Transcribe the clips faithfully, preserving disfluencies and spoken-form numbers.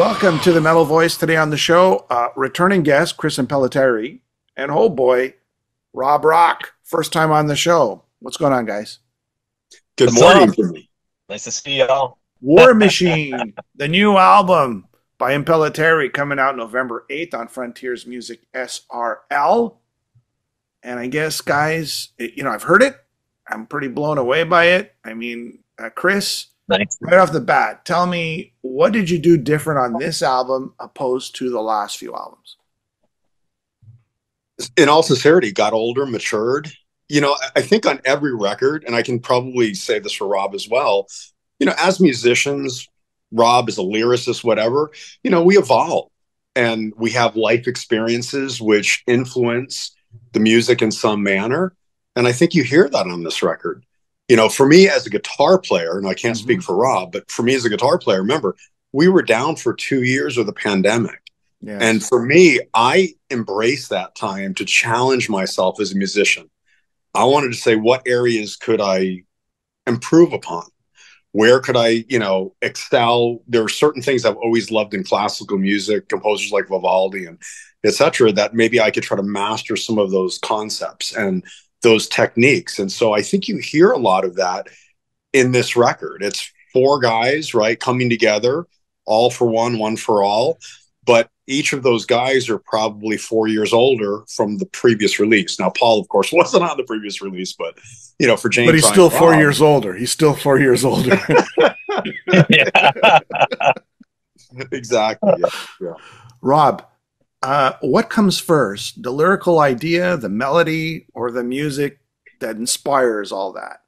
Welcome to the Metal Voice. Today on the show, uh, returning guest Chris Impellitteri and oh boy, Rob Rock. First time on the show. What's going on, guys? Good morning. Nice to see y'all. War Machine, the new album by Impellitteri, coming out November eighth on Frontiers Music S R L. And I guess, guys, it, you know, I've heard it. I'm pretty blown away by it. I mean, uh, Chris, thanks. Right off the bat, tell me, what did you do different on this album opposed to the last few albums? In all sincerity, got older, matured. You know, I think on every record, and I can probably say this for Rob as well, you know, as musicians, Rob is a lyricist, whatever, you know, we evolve and we have life experiences which influence the music in some manner. And I think you hear that on this record. You know, for me as a guitar player, and I can't mm-hmm. speak for Rob, but for me as a guitar player, remember, we were down for two years with the pandemic. Yes. And for me, I embraced that time to challenge myself as a musician. I wanted to say, what areas could I improve upon? Where could I, you know, excel? There are certain things I've always loved in classical music, composers like Vivaldi and et cetera, that maybe I could try to master some of those concepts and those techniques. And so I think you hear a lot of that in this record. It's four guys, right, coming together, all for one, one for all. But each of those guys are probably four years older from the previous release. Now, Paul, of course, wasn't on the previous release, but, you know, for James. But he's Ryan, still four Rob, years older. He's still four years older. Exactly. Yeah. Yeah. Rob, uh, what comes first, the lyrical idea, the melody, or the music that inspires all that?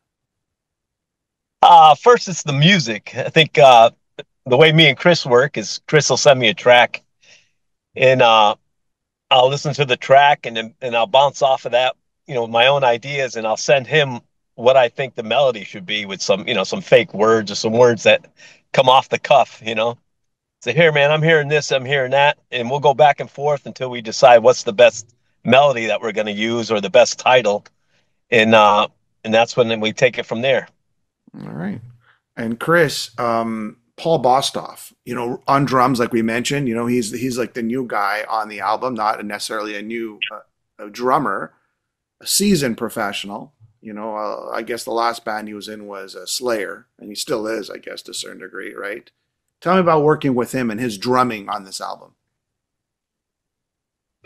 Uh, first, it's the music. I think uh, the way me and Chris work is Chris will send me a track, and uh, I'll listen to the track, and then and I'll bounce off of that, you know, my own ideas, and I'll send him what I think the melody should be with some, you know, some fake words or some words that come off the cuff, you know. So here, man, I'm hearing this, I'm hearing that, and we'll go back and forth until we decide what's the best melody that we're going to use or the best title, and uh, and that's when we take it from there. All right, and Chris, um. Paul Bostaph, you know, on drums, like we mentioned, you know, he's he's like the new guy on the album, not necessarily a new uh, a drummer, a seasoned professional. You know, uh, I guess the last band he was in was uh, Slayer, and he still is, I guess, to a certain degree, right? Tell me about working with him and his drumming on this album.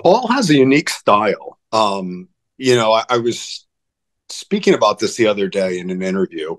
Paul has a unique style. Um, you know, I, I was speaking about this the other day in an interview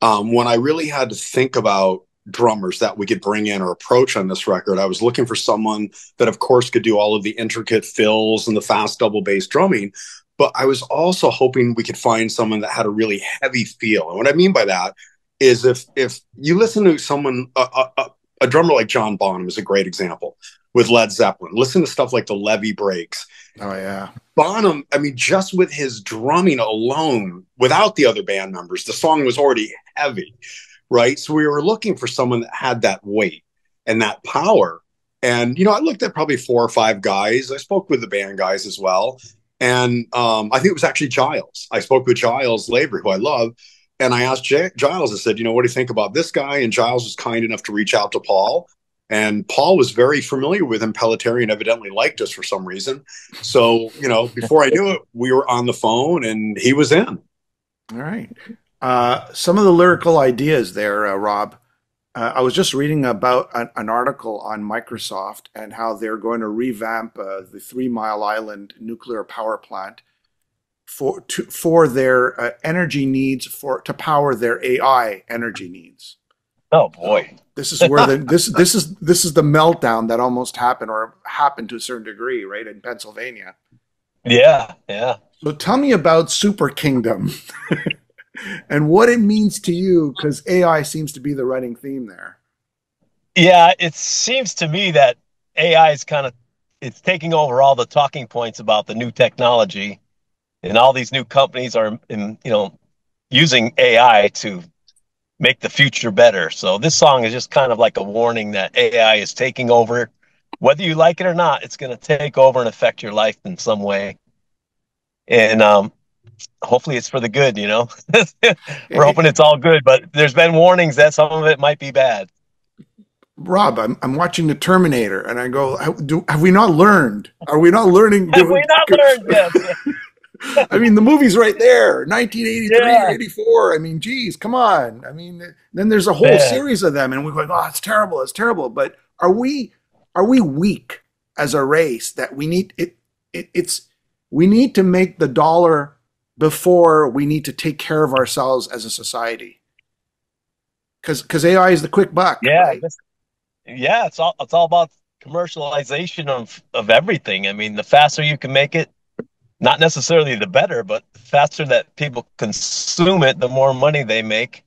um, when I really had to think about drummers that we could bring in or approach on this record. I was looking for someone that, of course, could do all of the intricate fills and the fast double bass drumming, but I was also hoping we could find someone that had a really heavy feel. And what I mean by that is if if you listen to someone, a, a, a drummer like John Bonham is a great example with Led Zeppelin. Listen to stuff like the Levy breaks. Oh, yeah. Bonham, I mean, just with his drumming alone, without the other band members, the song was already heavy. Right. So we were looking for someone that had that weight and that power. And, you know, I looked at probably four or five guys. I spoke with the band guys as well. And um, I think it was actually Giles. I spoke with Giles Lavery, who I love. And I asked J Giles, I said, you know, what do you think about this guy? And Giles was kind enough to reach out to Paul. And Paul was very familiar with Impellitteri and evidently liked us for some reason. So, you know, before I knew it, we were on the phone and he was in. All right. Uh, some of the lyrical ideas there, uh, Rob, uh, I was just reading about an, an article on Microsoft and how they're going to revamp uh, the Three Mile Island nuclear power plant for to, for their uh, energy needs for to power their A I energy needs. Oh boy, so this is where the this this is this is the meltdown that almost happened or happened to a certain degree, right, in Pennsylvania. Yeah, yeah. So tell me about Super Kingdom. And what it means to you, because A I seems to be the running theme there. Yeah, it seems to me that A I is kind of, it's taking over all the talking points about the new technology, and all these new companies are, in, you know, using A I to make the future better. So this song is just kind of like a warning that A I is taking over. Whether you like it or not, it's going to take over and affect your life in some way. And, um, hopefully it's for the good, you know. We're hoping it's all good, but there's been warnings that some of it might be bad. Rob, I'm, I'm watching the Terminator, and I go, do, have we not learned? Are we not learning? have we not learned this? I mean, the movie's right there, nineteen eighty-three, yeah. eighty-four. I mean, geez, come on. I mean, then there's a whole yeah. series of them, and we're going, oh, it's terrible, it's terrible. But are we are we weak as a race that we need it? it it's we need to make the dollar before we need to take care of ourselves as a society. Because because A I is the quick buck. Yeah, right? yeah, it's all it's all about commercialization of of everything. I mean, the faster you can make it. Not necessarily the better, but the faster that people consume it, the more money they make.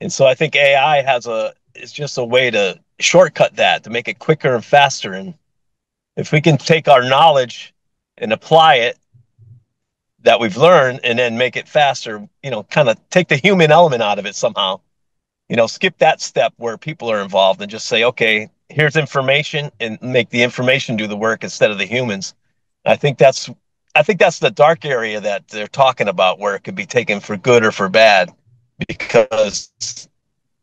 And so I think A I has a, it's just a way to shortcut that, to make it quicker and faster. And if we can take our knowledge and apply it that we've learned and then make it faster, you know, kind of take the human element out of it somehow, you know, skip that step where people are involved and just say, okay, here's information, and make the information do the work instead of the humans. I think that's, I think that's the dark area that they're talking about, where it could be taken for good or for bad, because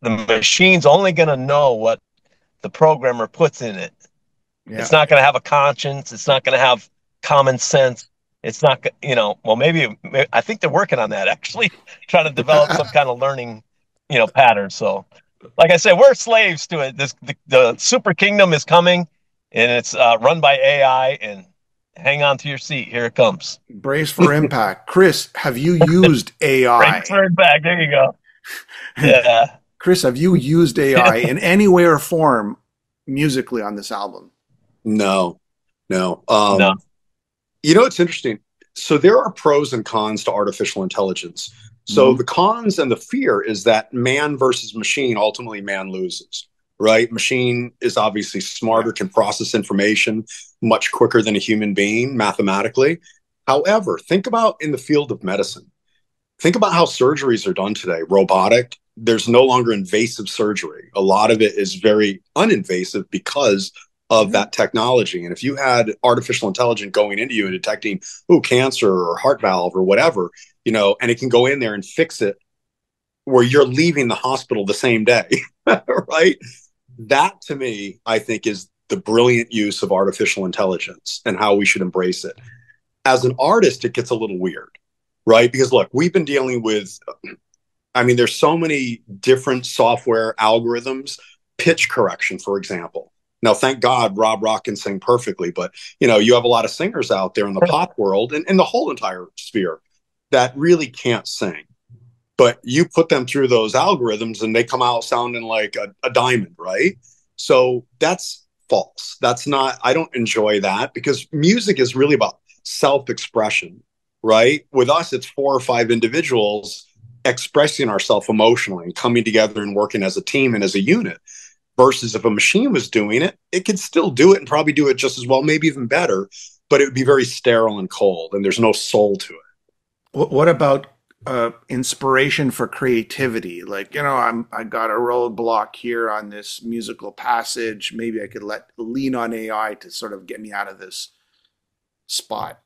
the machine's only going to know what the programmer puts in it. Yeah. It's not going to have a conscience. It's not going to have common sense. It's not, you know, well, maybe, maybe I think they're working on that, actually, trying to develop some kind of learning, you know, pattern. So like I said, we're slaves to it. This, the, the super kingdom is coming, and it's uh, run by A I, and hang on to your seat. Here it comes. Brace for impact. Chris, have you used A I? Turn back. There you go. Yeah. Chris, have you used A I in any way or form musically on this album? No, no. Um, no. You know, it's interesting. So there are pros and cons to artificial intelligence. So mm-hmm. the cons and the fear is that man versus machine, ultimately man loses. Right? Machine is obviously smarter, can process information much quicker than a human being mathematically. However, think about in the field of medicine. Think about how surgeries are done today. Robotic, there's no longer invasive surgery. A lot of it is very uninvasive because of that technology. And if you had artificial intelligence going into you and detecting, oh, cancer or heart valve or whatever, you know, and it can go in there and fix it where you're leaving the hospital the same day, right? That, to me, I think is the brilliant use of artificial intelligence and how we should embrace it. As an artist, it gets a little weird, right? Because, look, we've been dealing with, I mean, there's so many different software algorithms, pitch correction, for example. Now, thank God Rob Rock can sing perfectly, but, you know, you have a lot of singers out there in the pop world and, and the whole entire sphere that really can't sing. But you put them through those algorithms and they come out sounding like a, a diamond, right? So that's false. That's not, I don't enjoy that, because music is really about self-expression, right? With us, it's four or five individuals expressing ourselves emotionally and coming together and working as a team and as a unit. Versus if a machine was doing it, it could still do it and probably do it just as well, maybe even better, but it would be very sterile and cold, and there's no soul to it. What about Uh, inspiration for creativity? Like, you know, I'm I got a roadblock here on this musical passage. Maybe I could let lean on A I to sort of get me out of this spot.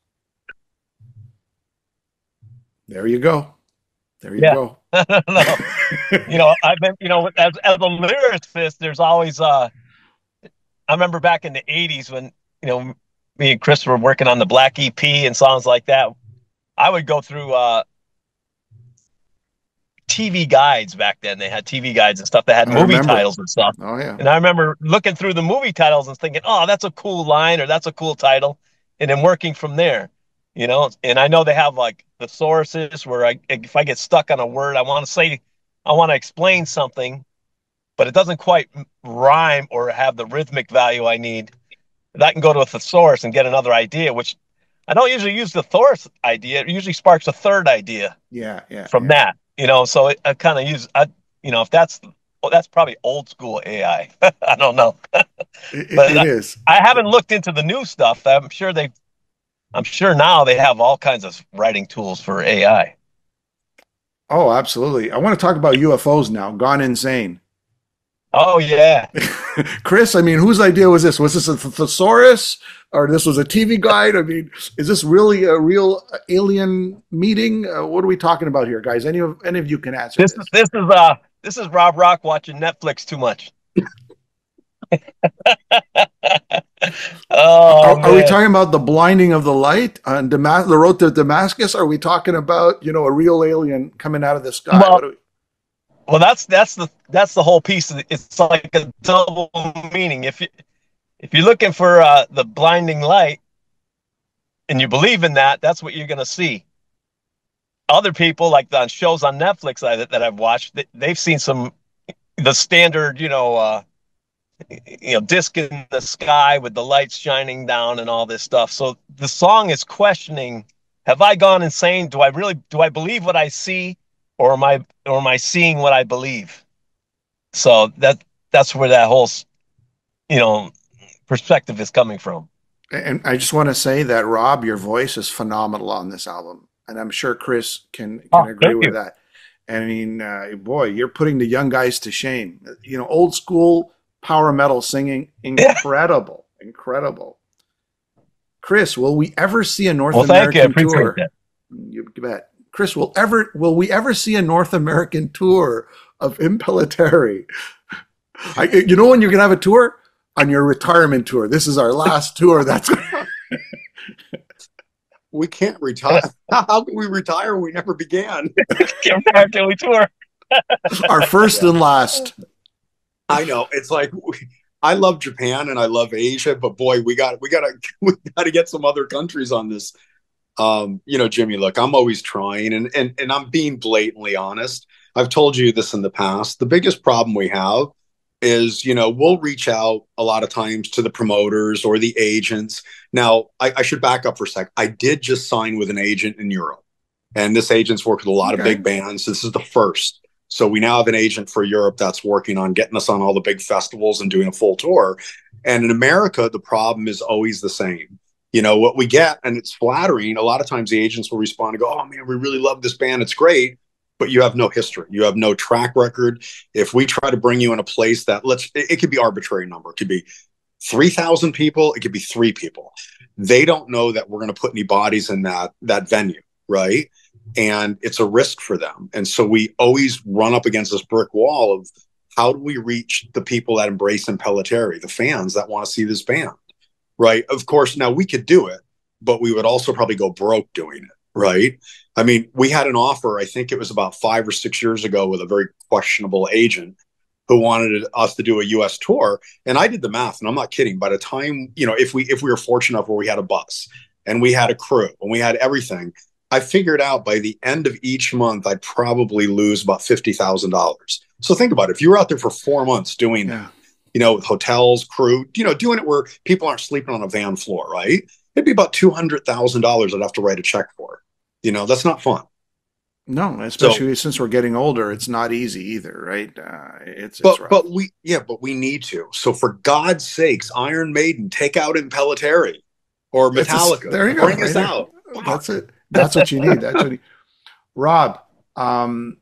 There you go. There you yeah. go. I don't know. You know, I've been, you know, as as a lyricist, there's always. Uh, I remember back in the eighties when, you know, me and Chris were working on the Black E P and songs like that. I would go through. Uh, T V guides back then. They had T V guides and stuff that had movie titles and stuff. Oh, yeah. And I remember looking through the movie titles and thinking, oh, that's a cool line, or that's a cool title. And then working from there, you know, and I know they have like thesaurus where I, if I get stuck on a word, I want to say, I want to explain something, but it doesn't quite rhyme or have the rhythmic value I need. And I can go to a thesaurus and get another idea, which I don't usually use the thesaurus idea. It usually sparks a third idea. Yeah. Yeah. From yeah. that. You know, so it, I kind of use, I, you know, if that's, well, that's probably old school A I. I don't know. But it, it I, is. I haven't looked into the new stuff. I'm sure they, I'm sure now they have all kinds of writing tools for A I. Oh, absolutely. I want to talk about U F Os now. Gone Insane. Oh, yeah. Chris, I mean, whose idea was this? Was this a thesaurus, or this was a T V guide? I mean, is this really a real alien meeting? Uh, what are we talking about here, guys? Any of any of you can answer this. This is this is uh this is Rob Rock watching Netflix too much. Oh, are, are we talking about The Blinding of the Light on Damas- the road to Damascus? Are we talking about, you know, a real alien coming out of the sky? Well, what are we- well that's that's the that's the whole piece. It's like a double meaning. If you if you're looking for uh, the blinding light and you believe in that, that's what you're going to see. Other people, like on shows on Netflix I, that I've watched, they've seen some the standard, you know. Uh, you know, disc in the sky with the lights shining down and all this stuff. So the song is questioning, have I gone insane? Do I really, do I believe what I see, or am I, or am I seeing what I believe? So that, that's where that whole, you know, perspective is coming from. And I just want to say that, Rob, your voice is phenomenal on this album. And I'm sure Chris can, can oh, agree with you. that. I mean, uh, boy, you're putting the young guys to shame, you know, old school power metal singing. Incredible. Yeah. Incredible. Chris, will we ever see a North well, American you. tour? That. You bet. Chris, will ever will we ever see a North American tour of Impellitteri? I, you know when you're going to have a tour? On your retirement tour. This is our last tour. That's We can't retire. How can we retire when we never began? Can't retire until we tour. Our first yeah. and last. I know, it's like we, I love Japan and I love Asia, but boy, we got we got to we got to get some other countries on this. Um, you know, Jimmy, look, I'm always trying, and and and I'm being blatantly honest. I've told you this in the past. The biggest problem we have is, you know, we'll reach out a lot of times to the promoters or the agents. Now, I, I should back up for a sec. I did just sign with an agent in Europe, and this agent's worked with a lot okay. of big bands. This is the first. So we now have an agent for Europe that's working on getting us on all the big festivals and doing a full tour. And in America, the problem is always the same. You know, what we get, and it's flattering, a lot of times the agents will respond and go, oh, man, we really love this band. It's great. But you have no history. You have no track record. If we try to bring you in a place that, let's, it, it could be arbitrary number. It could be three thousand people. It could be three people. They don't know that we're going to put any bodies in that that venue, right? And it's a risk for them. And so we always run up against this brick wall of how do we reach the people that embrace Impellitteri, the fans that want to see this band, right? Of course, now we could do it, but we would also probably go broke doing it, right? I mean, we had an offer, I think it was about five or six years ago, with a very questionable agent who wanted us to do a U S tour. And I did the math, and I'm not kidding. By the time, you know, if we, if we were fortunate enough where we had a bus and we had a crew and we had everything, I figured out by the end of each month, I'd probably lose about fifty thousand dollars. So think about it. If you were out there for four months doing yeah. that, you know, with hotels, crew, you know, doing it where people aren't sleeping on a van floor, right? It'd be about two hundred thousand dollars I'd have to write a check for. You know, that's not fun. No, especially so, since we're getting older, it's not easy either, right? Uh, it's, but, it's rough. But we, yeah, but we need to. So for God's sakes, Iron Maiden, take out Impellitteri or Metallica. A, there you go. Bring right us there. out. Wow. That's it. That's what you need. That's what you need. Rob, um,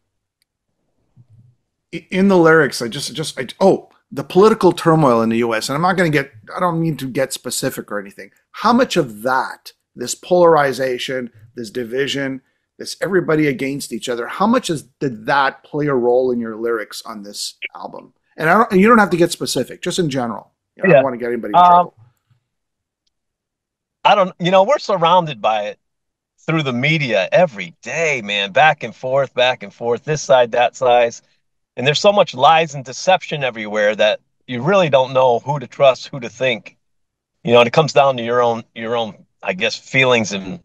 in the lyrics, I just, just, I, oh, the political turmoil in the U S, and I'm not going to get, I don't mean to get specific or anything. How much of that, this polarization, this division, this everybody against each other, how much is, did that play a role in your lyrics on this album? And I don't, and you don't have to get specific, just in general. You know, yeah. I don't want to get anybody in um, trouble. I don't, you know, we're surrounded by it. Through the media every day, man, back and forth, back and forth, this side, that side. And there's so much lies and deception everywhere that you really don't know who to trust, who to think, you know, and it comes down to your own, your own, I guess, feelings and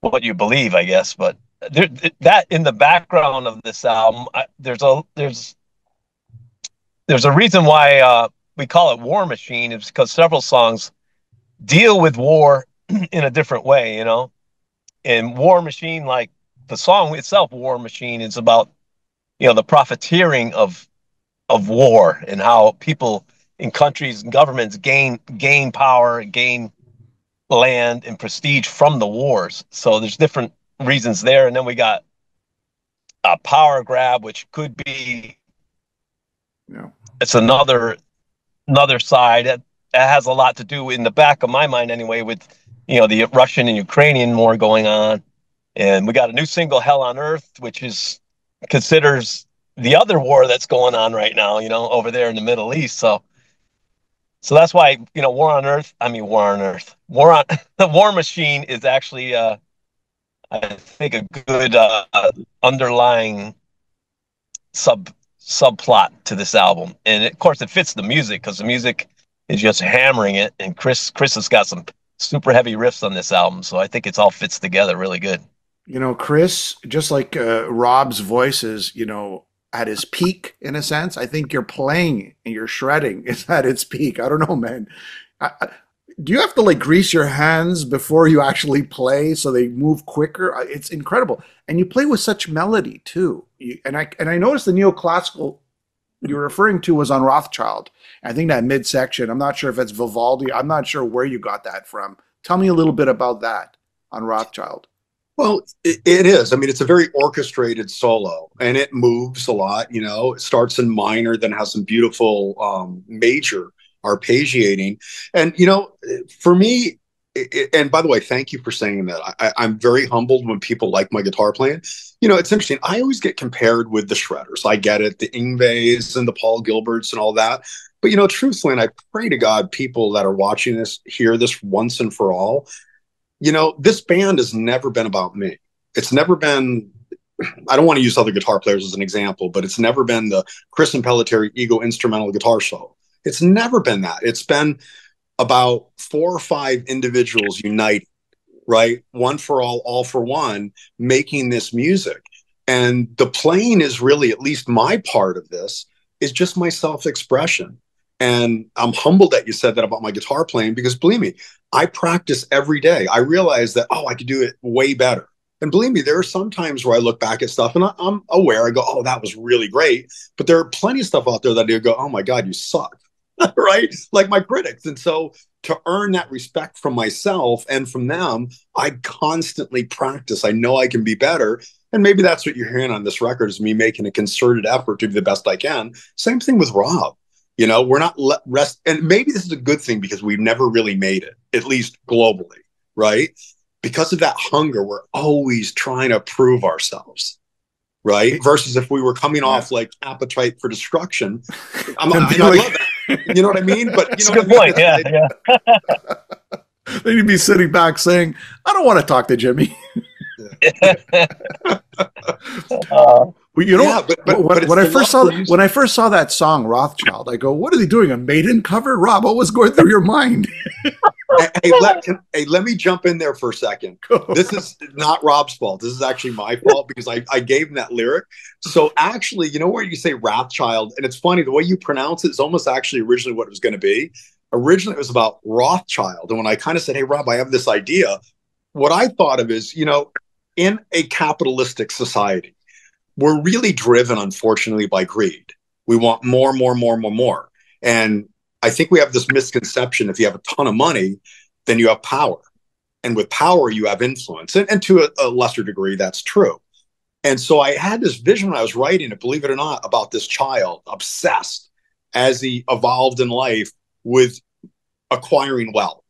what you believe, I guess. But there, that in the background of this album, I, there's a, there's, there's a reason why uh, we call it War Machine. It's because several songs deal with war in a different way, you know. And War Machine, like the song itself, War Machine, is about, you know, the profiteering of of war and how people in countries and governments gain gain power, gain land and prestige from the wars. So there's different reasons there. And then we got a power grab, which could be, yeah, it's another another side that has a lot to do, in the back of my mind anyway, with, you know, the Russian and Ukrainian war going on. And we got a new single, Hell on Earth, which is considers the other war that's going on right now, you know, over there in the Middle East. So So that's why, you know, War on Earth, I mean, War on Earth, War on, the War Machine is actually, uh, I think, a good uh, underlying sub subplot to this album. And of course it fits the music, because the music is just hammering it. And Chris, Chris has got some super heavy riffs on this album. So I think it's all fits together really good. You know, Chris, just like uh, Rob's voice is, you know, at his peak in a sense, I think you're playing and you're shredding is at its peak. I don't know, man. I, I, do you have to like grease your hands before you actually play so they move quicker? It's incredible. And you play with such melody too. You, and I and I noticed the neoclassical you're referring to was on Rothschild. I think that midsection, I'm not sure if it's Vivaldi. I'm not sure where you got that from. Tell me a little bit about that on Rothschild. Well, it, it is. I mean, it's a very orchestrated solo, and it moves a lot. You know, it starts in minor, then has some beautiful um, major arpeggiating. And, you know, for me, it, and by the way, thank you for saying that. I, I'm very humbled when people like my guitar playing. You know, it's interesting. I always get compared with the shredders. I get it, the Ingves and the Paul Gilberts and all that. But, you know, truthfully, and I pray to God people that are watching this hear this once and for all. You know, this band has never been about me. It's never been, I don't want to use other guitar players as an example, but it's never been the Chris Impellitteri ego instrumental guitar solo. It's never been that. It's been about four or five individuals united, right? One for all, all for one, making this music. And the playing is really, at least my part of this, is just my self-expression. And I'm humbled that you said that about my guitar playing, because believe me, I practice every day. I realize that, oh, I could do it way better. And believe me, there are some times where I look back at stuff and I, I'm aware. I go, oh, that was really great. But there are plenty of stuff out there that I do go, oh my God, you suck, right? Like my critics. And so to earn that respect from myself and from them, I constantly practice. I know I can be better. And maybe that's what you're hearing on this record, is me making a concerted effort to be the best I can. Same thing with Rob. You know, we're not let rest. And maybe this is a good thing, because we've never really made it, at least globally, right? Because of that hunger, we're always trying to prove ourselves, right? Versus if we were coming yeah. off like Appetite for Destruction. I'm, I, I love that. You know what I mean? But you That's know a good what point. I mean? Yeah, yeah. Then you'd be sitting back saying, I don't want to talk to Jimmy. uh, Well, you know, yeah, but, but, when, but when I first saw music. when I first saw that song Rothschild, I go, "What are they doing? A Maiden cover, Rob? What was going through your mind?" hey, hey, let, can, hey, let me jump in there for a second. Go. This is not Rob's fault. This is actually my fault, because I, I gave him that lyric. So actually, you know where you say Wrathchild, and it's funny the way you pronounce it is almost actually originally what it was going to be. Originally, it was about Rothschild, and when I kind of said, "Hey, Rob, I have this idea," what I thought of is, you know, in a capitalistic society, we're really driven, unfortunately, by greed. We want more, more, more, more, more. And I think we have this misconception: if you have a ton of money, then you have power. And with power, you have influence. And, and to a, a lesser degree, that's true. And so I had this vision when I was writing it, believe it or not, about this child obsessed as he evolved in life with acquiring wealth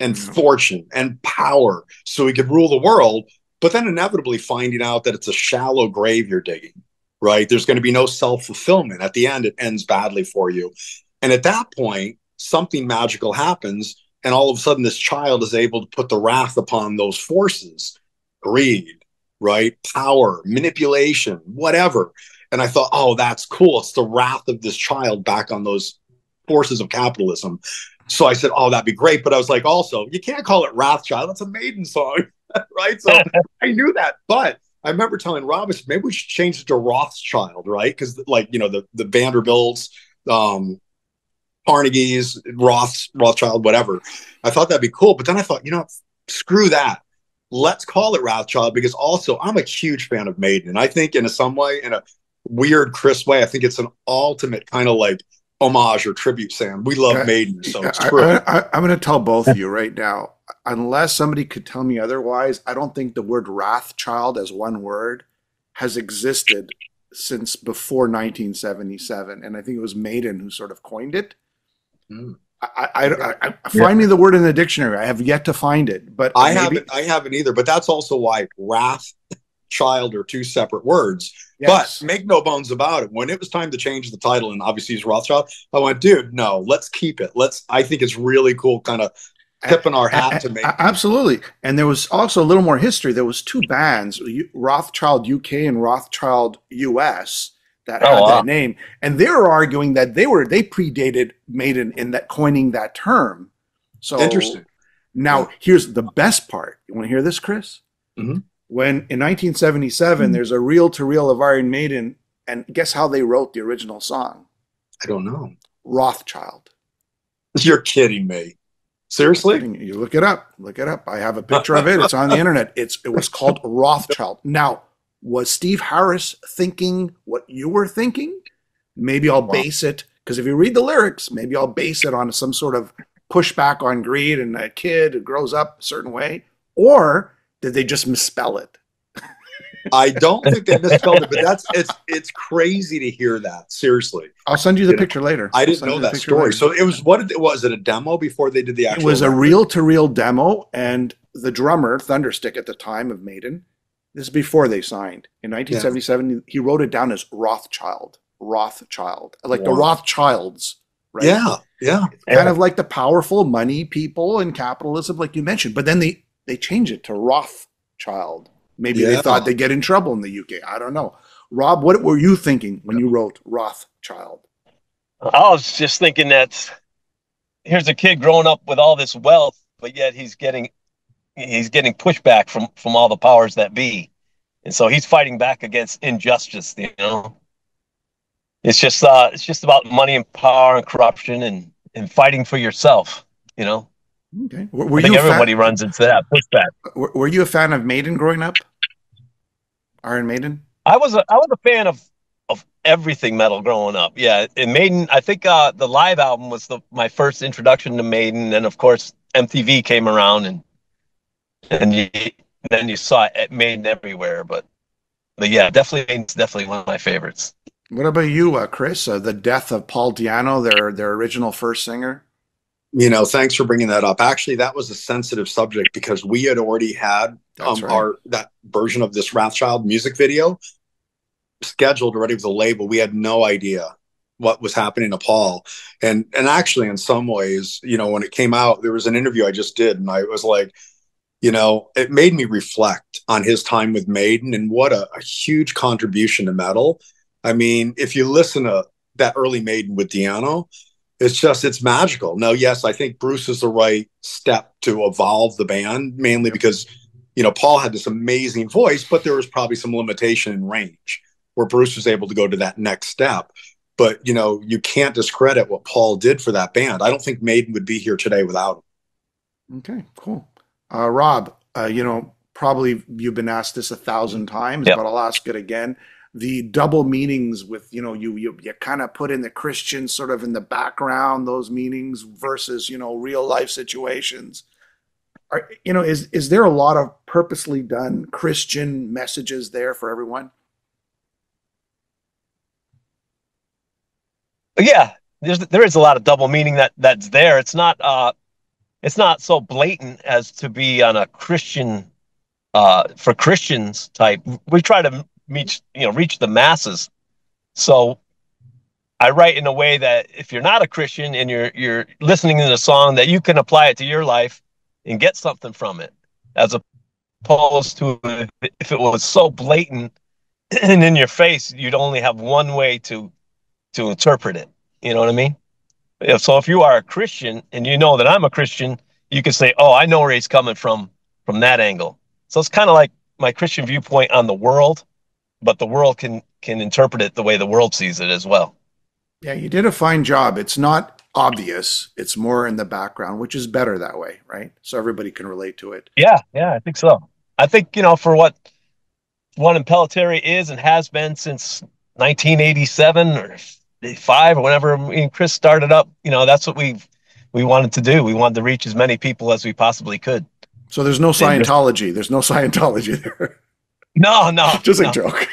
and mm-hmm. fortune and power so he could rule the world. But then inevitably finding out that it's a shallow grave you're digging, right? There's going to be no self-fulfillment. At the end, it ends badly for you. And at that point, something magical happens. And all of a sudden, this child is able to put the wrath upon those forces, greed, right? Power, manipulation, whatever. And I thought, oh, that's cool. It's the wrath of this child back on those forces of capitalism. So I said, oh, that'd be great. But I was like, also, you can't call it Wrathchild. It's a Maiden song. Right? So I knew that. But I remember telling Robinson, maybe we should change it to Rothschild, right? Because, like, you know, the, the Vanderbilts, um, Carnegies, Roths, Rothschild, whatever. I thought that'd be cool. But then I thought, you know, screw that. Let's call it Wrathchild, because also I'm a huge fan of Maiden. And I think in a, some way, in a weird Chris way, I think it's an ultimate kind of like homage or tribute, Sam. We love I, Maiden, so it's true. I, I, I, I'm going to tell both of you right now. Unless somebody could tell me otherwise, I don't think the word Wrathchild as one word has existed since before nineteen seventy-seven. And I think it was Maiden who sort of coined it. Mm. I, I, I, I, yeah. Find me the word in the dictionary. I have yet to find it. But I, maybe, haven't, I haven't either. But that's also why Wrath child are two separate words. Yes. But make no bones about it, when it was time to change the title, and obviously it's Rothschild, I went, dude, no, let's keep it. Let's. I think it's really cool, kind of tipping our hat to make. Absolutely. And there was also a little more history. There was two bands, Rothschild U K and Rothschild U S, that oh, had wow. that name. And they were arguing that they were they predated Maiden in that coining that term. So interesting. Now, here's the best part. You want to hear this, Chris? Mm-hmm. When in nineteen seventy-seven, mm-hmm. there's a reel-to-reel of Iron Maiden, and guess how they wrote the original song? I don't know. Rothschild. You're kidding me. Seriously? You look it up. Look it up. I have a picture of it. It's on the internet. It's It was called Rothschild. Now, was Steve Harris thinking what you were thinking? Maybe I'll wow. base it, because if you read the lyrics, maybe I'll base it on some sort of pushback on greed and a kid who grows up a certain way, or did they just misspell it? I don't think they misspelled it, but that's it's it's crazy to hear that. Seriously, I'll send you the you picture know. later. I didn't know that story. Later. So it was what it was it a demo before they did the actual? It was record? a reel-to-reel demo, and the drummer Thunderstick at the time of Maiden. This is before they signed in nineteen seventy-seven. Yeah. He wrote it down as Rothschild, Rothschild, like wow. the Rothschilds. Right? Yeah, yeah. It's kind yeah. of like the powerful money people and capitalism, like you mentioned. But then they, they change it to Rothschild. Maybe yeah. they thought they'd get in trouble in the U K. I don't know. Rob, what were you thinking when you wrote Rothschild? I was just thinking that here's a kid growing up with all this wealth, but yet he's getting he's getting pushback from, from all the powers that be. And so he's fighting back against injustice, you know. It's just uh, it's just about money and power and corruption and, and fighting for yourself, you know. Okay. Were, were I think you everybody runs into that pushback. Were, were you a fan of Maiden growing up? Iron Maiden? I was a I was a fan of of everything metal growing up. Yeah, and Maiden. I think uh, the live album was the, my first introduction to Maiden, and of course M T V came around, and and you, then you saw it, Maiden everywhere. But but yeah, definitely Maiden's definitely one of my favorites. What about you, uh, Chris? Uh, the death of Paul Di'Anno, their their original first singer? You know, thanks for bringing that up. Actually, that was a sensitive subject because we had already had um, right. our that version of this Wrathchild music video scheduled already with the label. We had no idea what was happening to Paul. And, and actually, in some ways, you know, when it came out, there was an interview I just did, and I was like, you know, it made me reflect on his time with Maiden and what a, a huge contribution to metal. I mean, if you listen to that early Maiden with Di'Anno, it's just, it's magical. Now, yes, I think Bruce is the right step to evolve the band, mainly because, you know, Paul had this amazing voice, but there was probably some limitation in range where Bruce was able to go to that next step. But, you know, you can't discredit what Paul did for that band. I don't think Maiden would be here today without him. Okay, cool. Uh, Rob, uh, you know, probably you've been asked this a thousand times, yep. but I'll ask it again. The double meanings with, you know, you you, you kind of put in the Christian sort of in the background, those meanings versus, you know, real life situations. Are, you know, is, is there a lot of purposely done Christian messages there for everyone? Yeah, there's, there is a lot of double meaning that that's there. It's not, uh, it's not so blatant as to be on a Christian, uh, for Christians type. We try to reach, you know, reach the masses. So I write in a way that if you're not a Christian and you're you're listening to the song, that you can apply it to your life and get something from it, as opposed to if it was so blatant and in your face, you'd only have one way to to interpret it. You know what I mean? So if you are a Christian and you know that I'm a Christian, you can say, oh, I know where he's coming from from that angle. So it's kind of like my Christian viewpoint on the world, but the world can can interpret it the way the world sees it as well. Yeah, you did a fine job. It's not obvious. It's more in the background, which is better that way, right? So everybody can relate to it. Yeah, yeah, I think so. I think, you know, for what Juan Impellitteri is and has been since nineteen eighty-seven or eighty-five or whenever me and Chris started up, you know, that's what we we wanted to do. We wanted to reach as many people as we possibly could. So there's no Scientology. There's no Scientology there. No, no. Just a no. joke.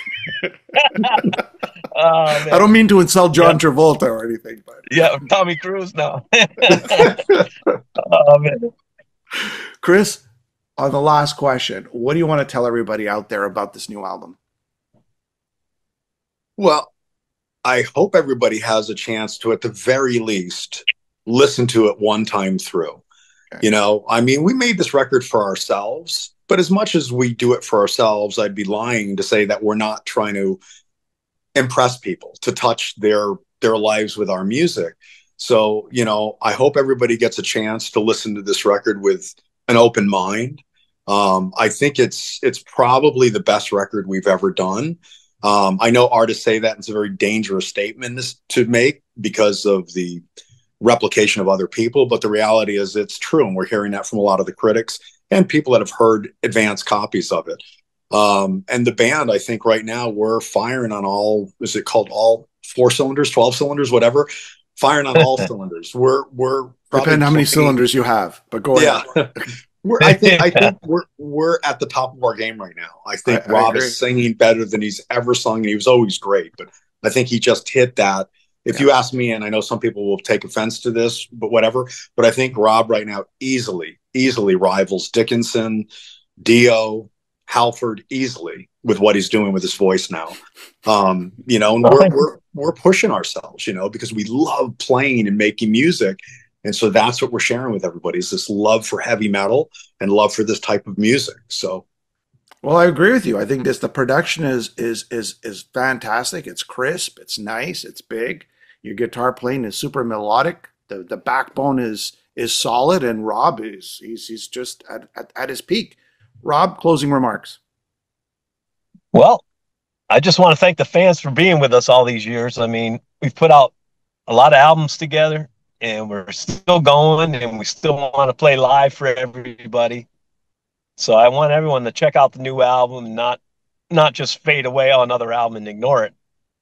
Oh, I don't mean to insult John yeah. Travolta or anything. But. Yeah, Tommy Cruise, no. Oh, man. Chris, on the last question, what do you want to tell everybody out there about this new album? Well, I hope everybody has a chance to, at the very least, listen to it one time through. Okay. You know, I mean, we made this record for ourselves, but as much as we do it for ourselves, I'd be lying to say that we're not trying to impress people, to touch their their lives with our music. So, you know, I hope everybody gets a chance to listen to this record with an open mind. Um, I think it's it's probably the best record we've ever done. Um, I know artists say that, and it's a very dangerous statement to make because of the replication of other people, but the reality is it's true, and we're hearing that from a lot of the critics and people that have heard advanced copies of it. Um, and the band, I think right now we're firing on all, is it called all four cylinders, twelve cylinders, whatever? Firing on all cylinders. We're we're depending how many cylinders you have, but go ahead. Yeah. we're, I think I think we're we're at the top of our game right now. I think I, Rob I is singing better than he's ever sung, and he was always great, but I think he just hit that. If yeah. you ask me, and I know some people will take offense to this, but whatever. But I think Rob right now easily, easily rivals Dickinson, Dio, Halford easily with what he's doing with his voice now. Um, you know, and we're, we're, we're pushing ourselves, you know, because we love playing and making music. And so that's what we're sharing with everybody, is this love for heavy metal and love for this type of music. So. Well, I agree with you. I think this, the production is, is, is, is fantastic. It's crisp. It's nice. It's big. Your guitar playing is super melodic. The, the backbone is, is solid. And Rob is, he's, he's just at, at, at his peak. Rob, closing remarks. Well, I just want to thank the fans for being with us all these years. I mean, we've put out a lot of albums together, and we're still going, and we still want to play live for everybody. So I want everyone to check out the new album, not not just fade away on another album and ignore it.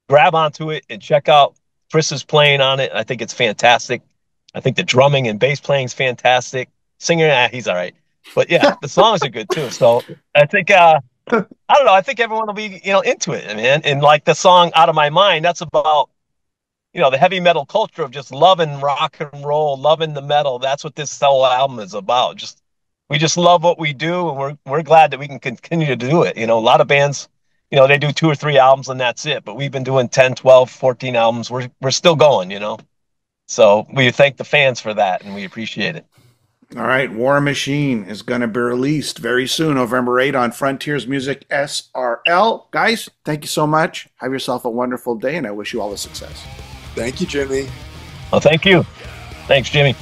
Grab onto it and check out Chris's playing on it. I think it's fantastic. I think the drumming and bass playing is fantastic. Singer, ah, he's all right. But yeah, the songs are good too. So I think, uh, I don't know. I think everyone will be, you know, into it, man. And like the song Out of My Mind, that's about, you know, the heavy metal culture of just loving rock and roll, loving the metal. That's what this whole album is about. Just, we just love what we do. And we're, we're glad that we can continue to do it. You know, a lot of bands, you know, they do two or three albums and that's it, but we've been doing ten, twelve, fourteen albums. We're, we're still going, you know? So we thank the fans for that, and we appreciate it. All right, War Machine is going to be released very soon, November eighth, on Frontiers Music S R L. Guys, thank you so much. Have yourself a wonderful day, and I wish you all the success. Thank you, Jimmy. Oh, thank you. Thanks, Jimmy.